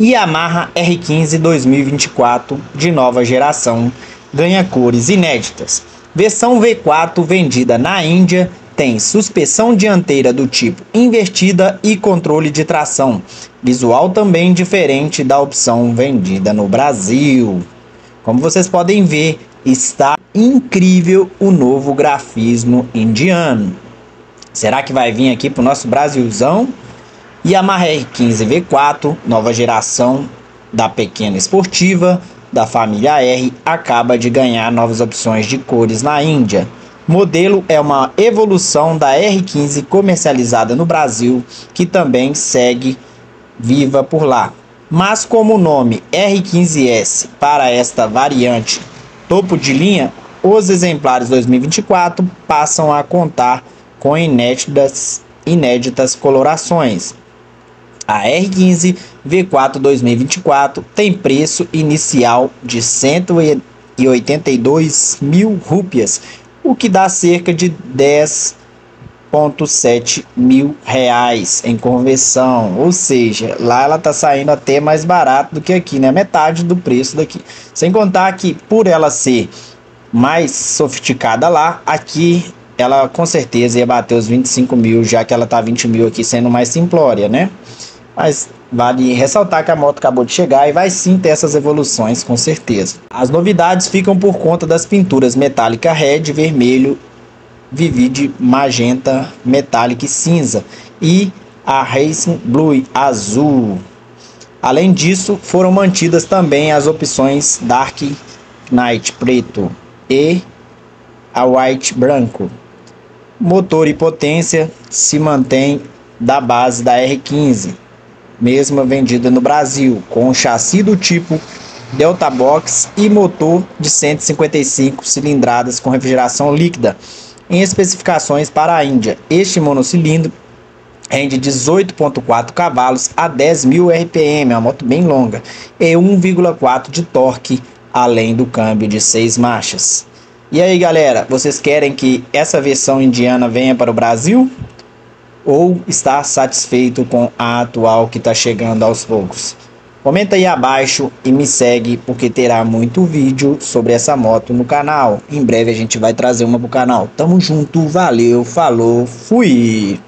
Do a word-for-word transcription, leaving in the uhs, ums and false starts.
Yamaha R quinze dois mil e vinte e quatro de nova geração ganha cores inéditas. Versão V quatro vendida na Índia tem suspensão dianteira do tipo invertida e controle de tração. Visual também diferente da opção vendida no Brasil. Como vocês podem ver, está incrível o novo grafismo indiano. Será que vai vir aqui para o nosso Brasilzão? Yamaha R quinze V quatro, nova geração da pequena esportiva da família R, acaba de ganhar novas opções de cores na Índia. Modelo é uma evolução da R quinze comercializada no Brasil, que também segue viva por lá. Mas como o nome R quinze S para esta variante topo de linha, os exemplares dois mil e vinte e quatro passam a contar com inéditas, inéditas colorações. A R quinze V quatro dois mil e vinte e quatro tem preço inicial de cento e oitenta e dois mil rúpias, o que dá cerca de dez vírgula sete mil reais em conversão, ou seja, lá ela tá saindo até mais barato do que aqui, né? Metade do preço daqui. Sem contar que por ela ser mais sofisticada lá, aqui ela com certeza ia bater os vinte e cinco mil, já que ela tá vinte mil aqui, sendo mais simplória, né? Mas vale ressaltar que a moto acabou de chegar e vai sim ter essas evoluções, com certeza. As novidades ficam por conta das pinturas metálica red, vermelho, vivid, magenta, metálica e cinza, e a racing blue, azul. Além disso, foram mantidas também as opções dark night, preto, e a white, branco. Motor e potência se mantém da base da R quinze, mesma vendida no Brasil, com chassi do tipo Delta Box e motor de cento e cinquenta e cinco cilindradas com refrigeração líquida. Em especificações para a Índia, este monocilindro rende dezoito vírgula quatro cavalos a dez mil R P M, uma moto bem longa, e um vírgula quatro de torque, além do câmbio de seis marchas. E aí galera, vocês querem que essa versão indiana venha para o Brasil? Ou está satisfeito com a atual que está chegando aos poucos? Comenta aí abaixo e me segue, porque terá muito vídeo sobre essa moto no canal. Em breve a gente vai trazer uma pro canal. Tamo junto, valeu, falou, fui!